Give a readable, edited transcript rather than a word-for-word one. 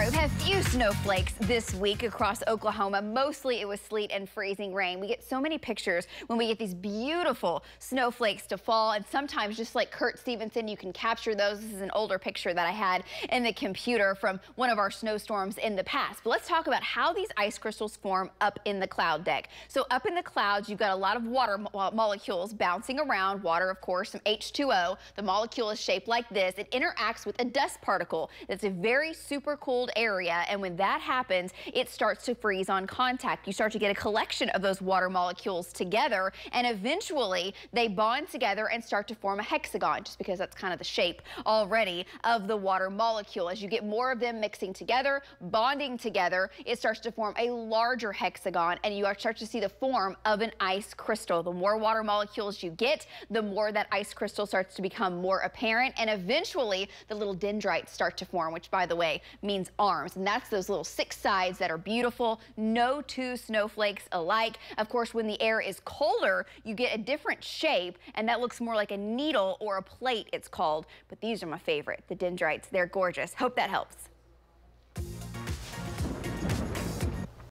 All right, we've had a few snowflakes this week across Oklahoma. Mostly it was sleet and freezing rain. We get so many pictures when we get these beautiful snowflakes to fall, and sometimes just like Kurt Stevenson, you can capture those. This is an older picture that I had in the computer from one of our snowstorms in the past. But let's talk about how these ice crystals form up in the cloud deck. So up in the clouds, you've got a lot of water molecules bouncing around. Water, of course, some H2O. The molecule is shaped like this. It interacts with a dust particle. That's a very super cool area, and when that happens, it starts to freeze on contact. You start to get a collection of those water molecules together, and eventually they bond together and start to form a hexagon, just because that's kind of the shape already of the water molecule. As you get more of them mixing together, bonding together, it starts to form a larger hexagon, and you start to see the form of an ice crystal. The more water molecules you get, the more that ice crystal starts to become more apparent, and eventually the little dendrites start to form, which, by the way, means arms, and that's those little six sides that are beautiful. No two snowflakes alike. Of course, when the air is colder, you get a different shape, and that looks more like a needle or a plate, it's called. But these are my favorite, the dendrites. They're gorgeous. Hope that helps.